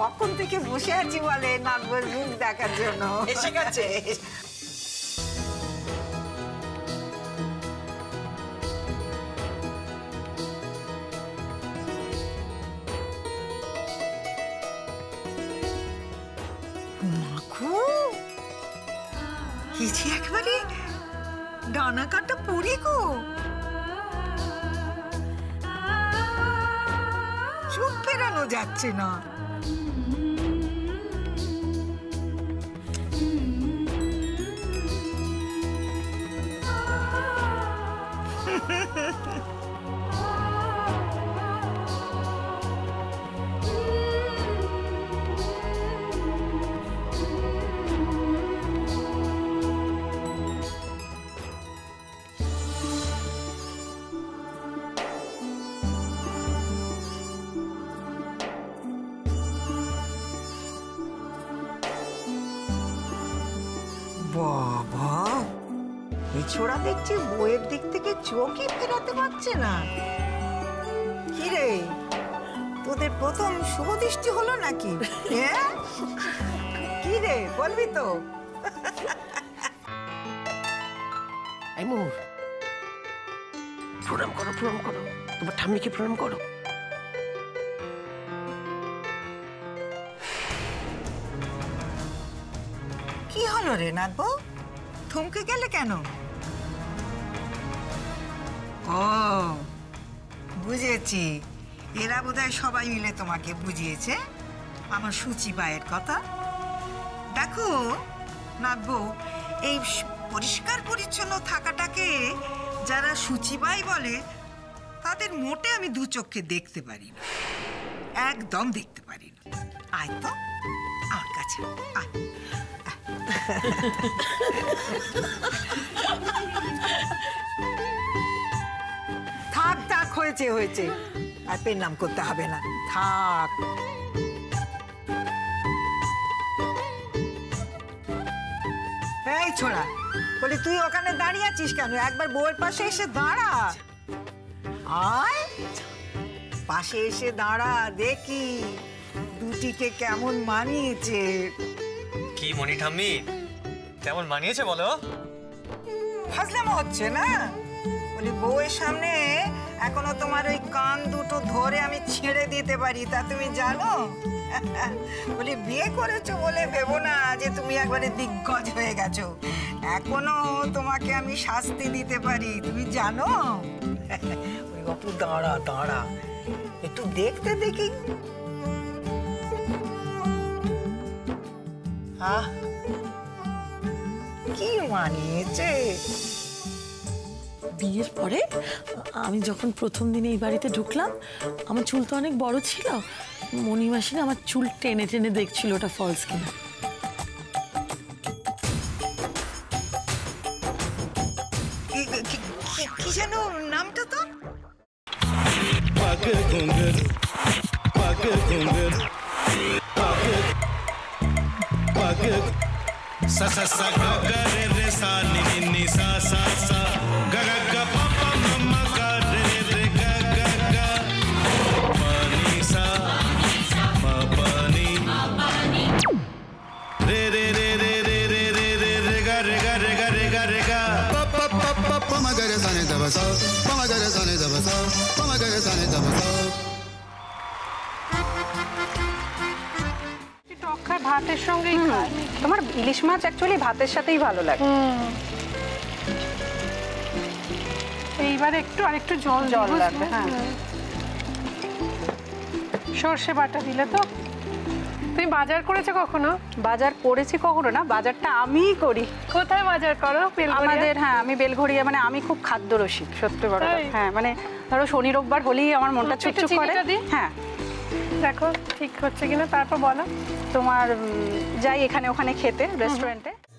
কখন থেকে বসে আছি বলে নাগর মুখ দেখার জন্য এসে গেছে কিছু একবারে ডানা কাটা পড়ি গো চুপ ফেরানো যাচ্ছে না ছোড়া দেখছি বইয়ের দিক থেকে চোখই ফেরাতে পারছে না কি রে তোদের প্রথম শুভ দৃষ্টি হলো নাকি কি রে বলবি তো প্রণাম করো তোমার ঠাম্মিকে প্রণাম করো কি হলো রে নাথবাবু থমকে গেলে কেন ও বুঝেছি এরা বোধহয় সবাই মিলে তোমাকে বুঝিয়েছে আমার সুচি বায়ের কথা দেখো নাথবাবু এই পরিষ্কার পরিচ্ছন্ন থাকাটাকে যারা সুচি বাই বলে তাদের মোটে আমি দু চোখে দেখতে পারি না একদম দেখতে পারি না আয় তো আমার কাছে আয় থাক থাক হয়েছে হয়েছে আর পেন নাম করতে হবে না থাক এই ছোড়া বলি তুই ওখানে দাঁড়িয়ে আছিস কেন একবার বউয়ের পাশে এসে দাঁড়া আয় পাশে এসে দাঁড়া দেখি দুটিকে কেমন মানিয়েছে কি মনি ঠাম্মি কেমন মানিয়েছে বলো ফাজলামো হচ্ছে না বলি বউয়ের সামনে এখনো তোমার ওই কান দুটো ধরে আমি ছেড়ে দিতে পারি তা তুমি জানো বলি বিয়ে করেছো বলে ভেবো না যে তুমি একবারে দিগ্গজ হয়ে গেছো এখনো তোমাকে আমি শাস্তি দিতে পারি তুমি জানো ওই বাপু দাঁড়া দাঁড়া একটু দেখতে দেখি আহ কি মানিয়েছে বিয়ের পরে আমি যখন প্রথম দিন এই বাড়িতে ঢুকলাম আমার চুল তো অনেক বড় ছিল মণিমাসি আমার চুল টেনে টেনে দেখছিল ওটা ফলস কিনা কি যেন নামটা তো sa sa sa ga ga re re sa ni ni sa sa sa ga ga ga pa pa ma ga re re ga ga ga ma ni re re re re re re re re ga re ga re ga re ga re ga pa pa pa pa pa ma ga re sa ni da ba sa pa ma ga re sa ni da ba sa pa ma ga re sa ni da ba sa ভাতের সঙ্গে তোমার ইলিশ মাছ actually ভাতের সাথেই ভালো লাগে এইবার একটু আর একটু জল জল লাগবে হ্যাঁ সরষে বাটা দিলে তো তুমি বাজার করেছো কখনো বাজার করেছি কখনো না বাজারটা আমিই করি কোথায় বাজার করো আমাদের হ্যাঁ আমি বেলঘড়িয়া মানে আমি খুব খাদ্য রসিক সত্যি বড় হ্যাঁ মানে ধরো শনি রোববার হলেই আমার মনটা চুপচুপ করে হ্যাঁ দেখো ঠিক হচ্ছে কিনা তারপর বলো তোমার যাই এখানে ওখানে খেতে রেস্টুরেন্টে